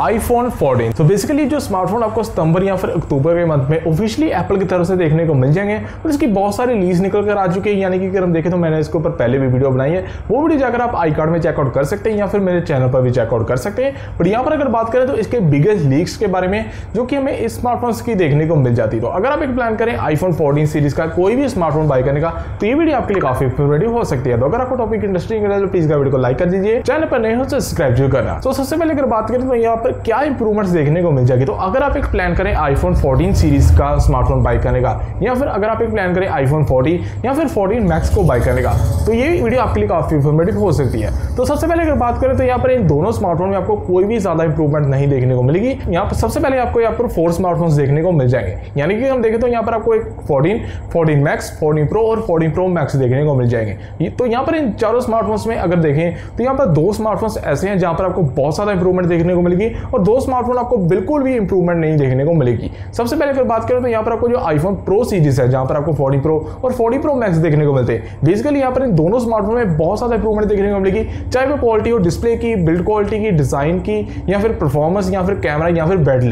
iPhone 14। तो basically जो smartphone आपको सितंबर या फिर अक्टूबर के मंथ में ऑफिशियली एप्पल की तरफ से देखने को मिल जाएंगे और इसकी बहुत सारी लीज निकल कर आ चुकी है, यानी कि अगर हम देखें तो मैंने इसके ऊपर पहले भी वीडियो बनाई है, वो वीडियो जाकर आप आई कार्ड में चेकआउट कर सकते हैं या फिर मेरे चैनल पर भी चेकआउट कर सकते हैं। बट यहाँ पर अगर बात करें तो इसके बिगेस्ट लीक्स के बारे में जो कि हमें इस स्मार्टफोन की देखने को मिल जाती है। तो अगर आप एक प्लान करें iPhone 14 सीरीज का कोई भी स्मार्टफोन बाय करने का तो ये वीडियो आपके लिए काफी वीडियो हो सकती है। तो अगर आपको टॉपिक इंटरेस्टिंग लगा तो प्लीज का वीडियो को लाइक कर दीजिए, चैनल पर नए हो तो सब्सक्राइब जरूर करना। तो सबसे पहले अगर बात करें तो यहाँ पर क्या इंप्रूवमेंट्स देखने को मिल जाएगी। तो अगर आप एक प्लान करें iPhone 14 सीरीज का स्मार्टफोन बाय करने का या फिर अगर आप एक प्लान करें iPhone 14 या फिर 14 मैक्स को बाय करने का तो ये वीडियो आपके लिए काफी इंफॉर्मेटिव हो सकती है। तो सबसे पहले अगर बात करें तो यहाँ पर इन दोनों स्मार्टफोन में आपको कोई भी ज्यादा इंप्रूवमेंट नहीं देखने को मिलेगी। यहाँ पर सबसे पहले आपको यहाँ पर 4 स्मार्टफोन देखने को मिल जाएंगे, यानी कि हम देखें तो यहाँ पर आपको एक 14, 14 मैक्स, 14 प्रो और 14 प्रो मैक्स देखने को मिल जाएंगे। तो यहाँ पर इन चारों स्मार्टफोन्स में अगर देखें तो यहाँ पर 2 स्मार्टफोन्स ऐसे हैं जहाँ पर आपको बहुत सारा इंप्रूवमेंट देखने को मिलेगी और 2 स्मार्टफोन आपको बिल्कुल भी इंप्रूवमेंट नहीं देखने को मिलेगी। सबसे पहले अगर बात करें तो यहाँ पर आपको जो आईफोन प्रो सीरीज है जहाँ पर आपको 14 प्रो और 14 प्रो मैक्स देखने को मिलते हैं। बेसिकली यहाँ पर इन दोनों स्मार्टफोन में बहुत सारा इंप्रूवमेंट देखने को मिलेगी, चाहे वो क्वालिटी हो डिस्प्ले की, बिल्ड क्वालिटी की, डिजाइन की या फिर परफॉर्मेंस या फिर कैमरा या फिर बैटरी।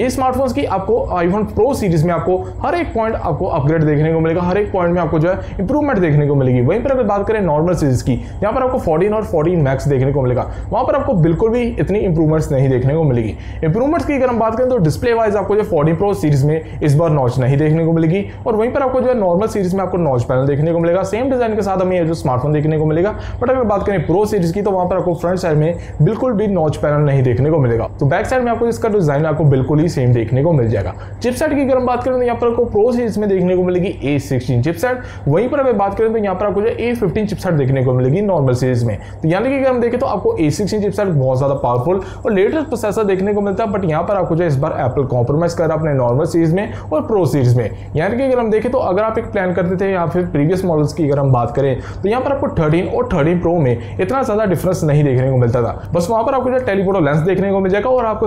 ये स्मार्टफोन्स की आपको आईफोन प्रो सीरीज में आपको हर एक पॉइंट आपको अपग्रेड देखने को मिलेगा, हर एक पॉइंट में आपको जो है इंप्रूवमेंट देखने को मिलेगी। वहीं पर अगर बात करें नॉर्मल सीरीज की यहाँ पर आपको 14 और 14 मैक्स देखने को मिलेगा, वहां पर आपको बिल्कुल भी इतनी इंप्रूवमेंट्स नहीं देखने को मिलेगी। इंप्रूवमेंट्स की अगर हम बात करें तो डिस्प्ले वाइज आपको जो 14 प्रो सीरीज में इस बार नॉच नहीं देखने को मिलेगी और वहीं पर आपको जो है नॉर्मल सीरीज में आपको नॉच पैनल देखने को मिलेगा, सेम डिजाइन के साथ हमें ये जो स्मार्टफोन देखने को मिलेगा। बट अगर बात करें प्रो सीरीज की तो वहां पर आपको फ्रंट साइड में बिल्कुल भी नॉच पैनल नहीं देखने को मिलेगा, तो बैक साइड में आपको इसका डिजाइन आपको बिल्कुल ही सेम देखने को मिल जाएगा। चिपसेट की अगर हम बात करें तो यहाँ पर आपको प्रो सीरीज में देखने को मिलेगी A16 चिपसेट, वहीं पर अगर बात करें तो यहाँ पर आपको जो A15 चिपसेट देखने को मिलेगी नॉर्मल सीरीज में। तो यानी कि अगर हम देखें तो आपको A16 चिपसेट बहुत ज्यादा पावरफुल और लेटेस्ट प्रोसेसर देखने को मिलता है। बट यहाँ पर आपको जो इस बार एप्पल कॉम्प्रोमाइज कर रहा है अपने नॉर्मल सीरीज में और प्रो सीरीज में, यानी कि अगर हम देखें तो अगर आप एक प्लान करते थे या फिर प्रीवियस मॉडल्स की अगर हम बात करें तो यहाँ पर आपको 13 और 13 प्रो में इतना ज्यादा डिफरेंस नहीं देखने को मिलता था। बस वहां पर आपको जो टेलीफोटो लेंस देखने को मिल जाएगा और आपको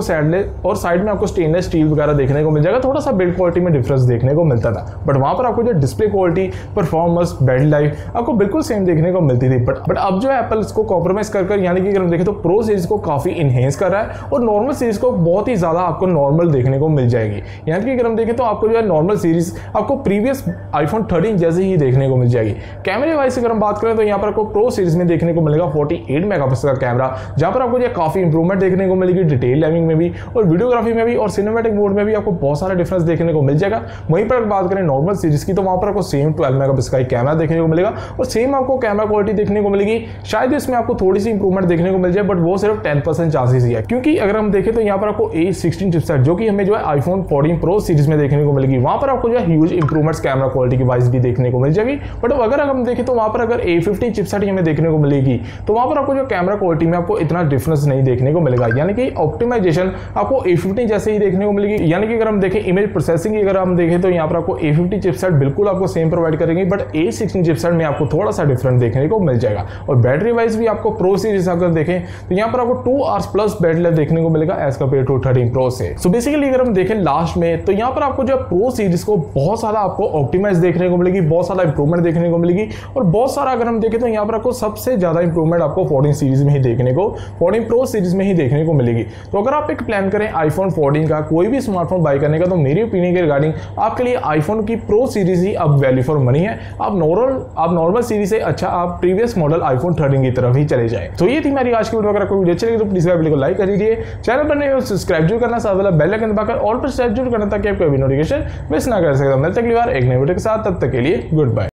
साइड में आपको स्टेनलेस स्टील वगैरह देखने को मिल जाएगा, थोड़ा सा बिल्ड क्वालिटी में डिफरेंस देखने को मिलता था। बट वहां पर आपको जो display quality, performance, battery life आपको बिल्कुल सेम देखने को मिलती थी। बट अब जो एप्पल इसको कॉम्प्रोमाइज कर यानी कि अगर हम देखें तो प्रो सीरीज को काफी इनहेंस कर रहा है और नॉर्मल सीरीज को बहुत ही ज्यादा आपको नॉर्मल देखने को मिल जाएगी। यानी कि अगर हम देखें तो आपको जो है नॉर्मल सीरीज आपको प्रीवियस आईफोन 13 जैसे ही देखने को मिल जाएगी। कैमरे वाइज अगर हम बात करें तो यहाँ पर आपको प्रो सीरीज में देखने को मिलेगा 48 मेगापिक्सल का कैमरा, जहां पर आपको जो काफी इंप्रूवमेंट देखने को मिलेगी डिटेल लेवलिंग में भी और वीडियोग्राफी में भी और सिनेमैटिक मोड में भी आपको बहुत सारा डिफरेंस देखने को मिल जाएगा। वहीं पर अगर बात करें नॉर्मल सीरीज की तो वहां पर आपको सेम 12 मेगापिक्सल का कैमरा देखने को मिलेगा और सेम आपको कैमरा क्वालिटी देखने को मिलेगी। शायद इसमें आपको थोड़ी सी इंप्रूवमेंट देखने को मिल जाए बट वो सिर्फ 10% चांसेस ही है, क्योंकि अगर हम देखें तो यहाँ पर आपको A16 चिपसेट जो कि हमें जो है iPhone 14 Pro सीरीज में देखने को मिलेगी, वहां पर आपको जो है ह्यूज इंप्रूवमेंट्स कैमरा क्वालिटी की वाइज भी देखने को मिल जाएगी। बट अगर हम देखें तो वहां पर अगर A15 चिपसेट हमें देखने को मिलेगी तो वहां पर आपको जो कैमरा क्वालिटी में आपको इतना डिफरेंस नहीं देखने को मिलेगा, यानी कि ऑप्टिमाइजेशन आपको A15 जैसे ही देखने को मिलेगी। यानी कि अगर हम देखें इमेज प्रोसेसिंग अगर हम देखें तो यहाँ पर आपको A50 चिपसेट बिल्कुल आपको सेम प्रोवाइड करेंगे बट A16 चिपसेट में आपको थोड़ा सा डिफरेंट देखने को मिल जाएगा। और बैटरी वाइज भी आपको प्रो सीरीज अगर देखें तो यहाँ पर आपको 2 आवर्स प्लस बैटरी लाइफ देखने को मिलेगा एज कम्पेयर टू 13 प्रो से। सो बेसिकली अगर हम देखें लास्ट में तो यहाँ पर आपको जो प्रो सीरीज को बहुत सारा आपको ऑप्टिमाइज देखने को मिलेगी, बहुत सारा इंप्रूवमेंट देखने को मिलेगी और बहुत सारा अगर हम देखें तो यहाँ पर आपको सबसे ज्यादा इंप्रूवमेंट आपको 14 सीरीज में ही देखने को 14 प्रो सीरीज में ही देखने को मिलेगी। तो अगर आप एक प्लान करें आईफोन 14 का कोई भी स्मार्टफोन बाय करने का तो मेरी ओपिनियन के रिगार्डिंग आपके लिए आईफोन की प्रो सीरीज ही अब वैल्यू फॉर मनी है। आप नॉर्मल सीरीज से अच्छा आप प्रीवियस मॉडल आईफोन 13 की तरफ ही चले जाए। तो ये थी मेरी आज की वीडियो, अगर आपको वीडियो अच्छी लगी तो प्लीज वीडियो को लाइक कर दीजिए, चैनल पर नए हो सब्सक्राइब जरूर करना, साथ वाला बेल आइकन दबाकर ऑल पर सेट जरूर करना ताकि आप कोई भी नोटिफिकेशन मिस ना कर सकते। मिलते हैं अगली बार एक नए वीडियो के साथ, तब तक के लिए गुड बाय।